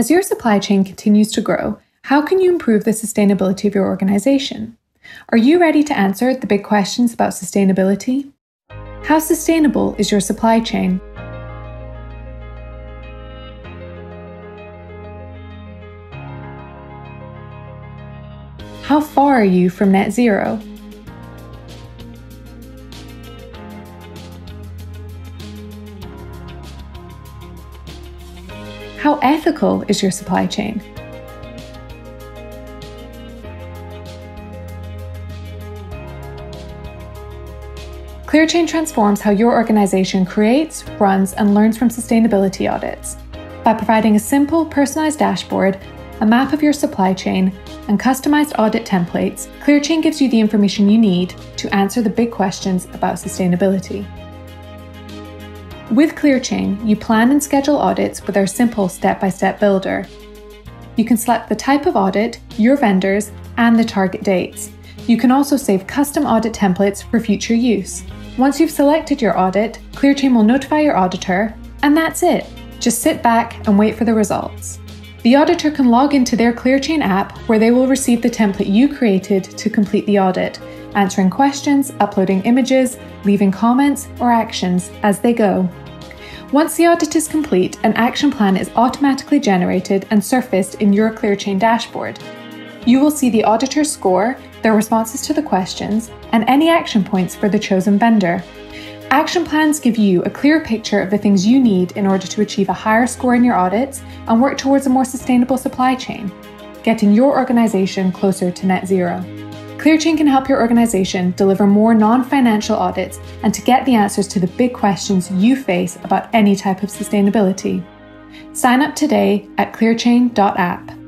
As your supply chain continues to grow, how can you improve the sustainability of your organization? Are you ready to answer the big questions about sustainability? How sustainable is your supply chain? How far are you from net zero? How ethical is your supply chain? ClearChain transforms how your organization creates, runs, and learns from sustainability audits by providing a simple, personalized dashboard, a map of your supply chain, and customized audit templates. ClearChain gives you the information you need to answer the big questions about sustainability. With ClearChain, you plan and schedule audits with our simple step-by-step builder. You can select the type of audit, your vendors, and the target dates. You can also save custom audit templates for future use. Once you've selected your audit, ClearChain will notify your auditor, and that's it. Just sit back and wait for the results. The auditor can log into their ClearChain app where they will receive the template you created to complete the audit, answering questions, uploading images, leaving comments or actions as they go. Once the audit is complete, an action plan is automatically generated and surfaced in your ClearChain dashboard. You will see the auditor's score, their responses to the questions, and any action points for the chosen vendor. Action plans give you a clear picture of the things you need in order to achieve a higher score in your audits and work towards a more sustainable supply chain, getting your organization closer to net zero. ClearChain can help your organization deliver more non-financial audits and to get the answers to the big questions you face about any type of sustainability. Sign up today at clearchain.app.